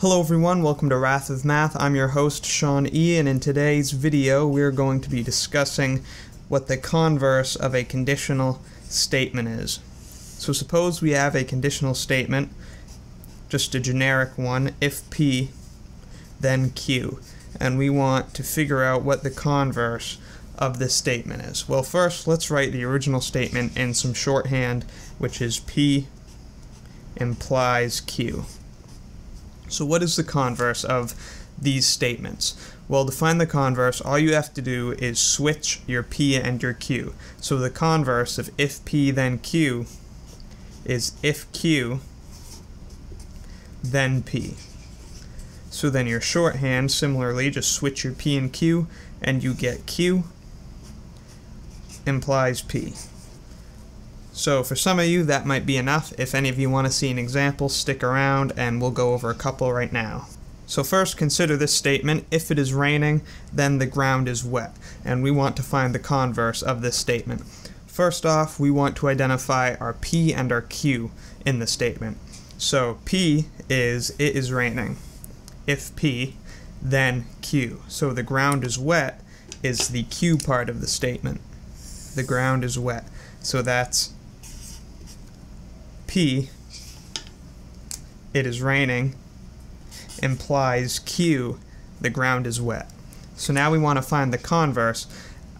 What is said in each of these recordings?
Hello everyone, welcome to Wrath of Math. I'm your host, Sean E., and in today's video we're going to be discussing what the converse of a conditional statement is. So suppose we have a conditional statement, just a generic one, if P, then Q, and we want to figure out what the converse of this statement is. Well, first let's write the original statement in some shorthand, which is P implies Q. So what is the converse of these statements? Well, to find the converse, all you have to do is switch your P and your Q. So the converse of if P then Q is if Q then P. So then your shorthand, similarly, just switch your P and Q and you get Q implies P. So for some of you, that might be enough. If any of you want to see an example, stick around and we'll go over a couple right now. So first, consider this statement. If it is raining, then the ground is wet. And we want to find the converse of this statement. First off, we want to identify our P and our Q in the statement. So P is, it is raining. If P, then Q. So the ground is wet is the Q part of the statement. The ground is wet. So that's P, it is raining, implies Q, the ground is wet. So now we want to find the converse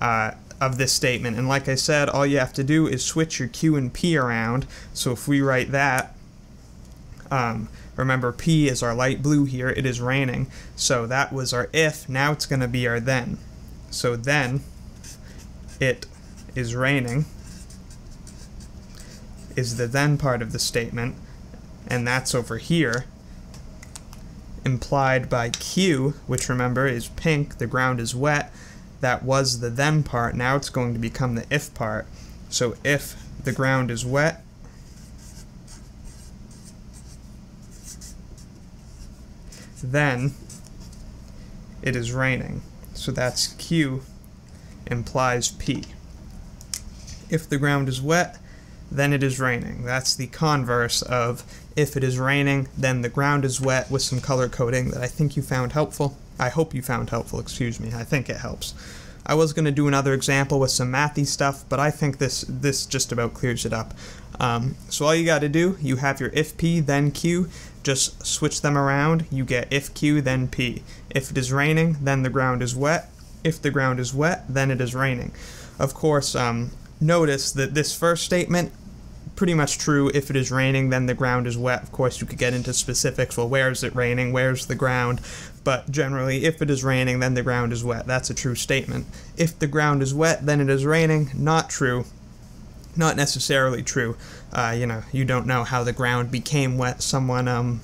of this statement. And like I said, all you have to do is switch your Q and P around. So if we write that, remember P is our light blue here, it is raining. So that was our if, now it's going to be our then. So then, it is raining is the then part of the statement, and that's over here, implied by Q, which remember is pink, the ground is wet. That was the then part, now it's going to become the if part. So if the ground is wet, then it is raining. So that's Q implies P. If the ground is wet, then it is raining. That's the converse of if it is raining, then the ground is wet, with some color coding that I think you found helpful. I hope you found helpful, excuse me. I think it helps. I was going to do another example with some mathy stuff, but I think this just about clears it up. So all you got to do, you have your if P, then Q. Just switch them around. You get if Q, then P. If it is raining, then the ground is wet. If the ground is wet, then it is raining. Of course, notice that this first statement, pretty much true, if it is raining, then the ground is wet. Of course, you could get into specifics, well, where is it raining, where's the ground, but generally, if it is raining, then the ground is wet. That's a true statement. If the ground is wet, then it is raining, not true, not necessarily true. You know, you don't know how the ground became wet. Someone,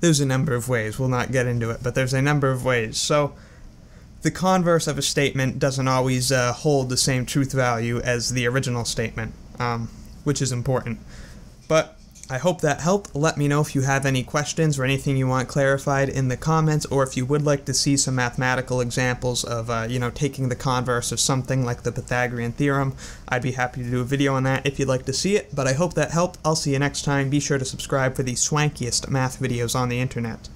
there's a number of ways, we'll not get into it, but there's a number of ways. So the converse of a statement doesn't always hold the same truth value as the original statement, which is important. But I hope that helped. Let me know if you have any questions or anything you want clarified in the comments, or if you would like to see some mathematical examples of, you know, taking the converse of something like the Pythagorean theorem. I'd be happy to do a video on that if you'd like to see it. But I hope that helped. I'll see you next time. Be sure to subscribe for the swankiest math videos on the internet.